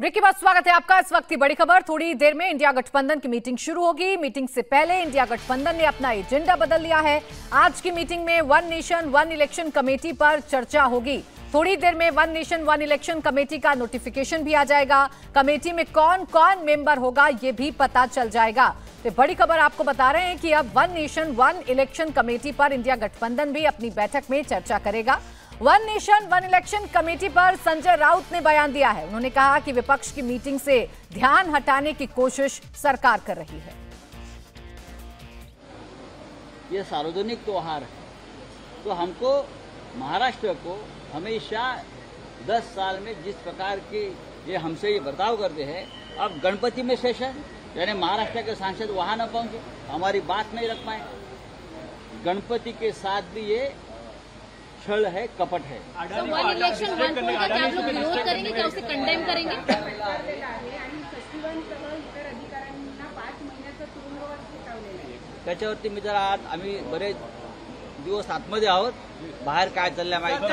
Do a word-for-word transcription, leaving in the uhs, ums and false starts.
Break के बाद स्वागत है आपका। इस वक्त की बड़ी खबर, थोड़ी देर में इंडिया गठबंधन की मीटिंग शुरू होगी। मीटिंग से पहले इंडिया गठबंधन ने अपना एजेंडा बदल लिया है। आज की मीटिंग में one nation one election committee पर चर्चा होगी। थोड़ी देर में one nation one election committee का नोटिफिकेशन भी आ जाएगा। कमेटी में कौन कौन मेंबर होगा ये भी पता चल जाएगा। तो बड़ी खबर आपको बता रहे हैं कि अब one nation one election committee पर इंडिया गठबंधन भी अपनी बैठक में चर्चा करेगा। One nation one election committee पर संजय राउत ने बयान दिया है। उन्होंने कहा कि विपक्ष की मीटिंग से ध्यान हटाने की कोशिश सरकार कर रही है। ये सार्वजनिक त्योहार है, तो हमको महाराष्ट्र को हमेशा दस साल में जिस प्रकार की ये हमसे ये बर्ताव करते हैं, अब गणपति में सेशन यानी महाराष्ट्र के सांसद वहां न पहुंचे, हमारी बात नहीं रख पाए। गणपति के साथ भी ये छल है, कपट है। तो वन इलेक्शन वन पोल का क्या लोग विरोध करेंगे, क्या उसे कंडेम करेंगे? त्याच्यावरती मी जरा आज आम्ही बरेच दिवस आतमध्ये आहोत, बाहेर काय चाललंय माहिती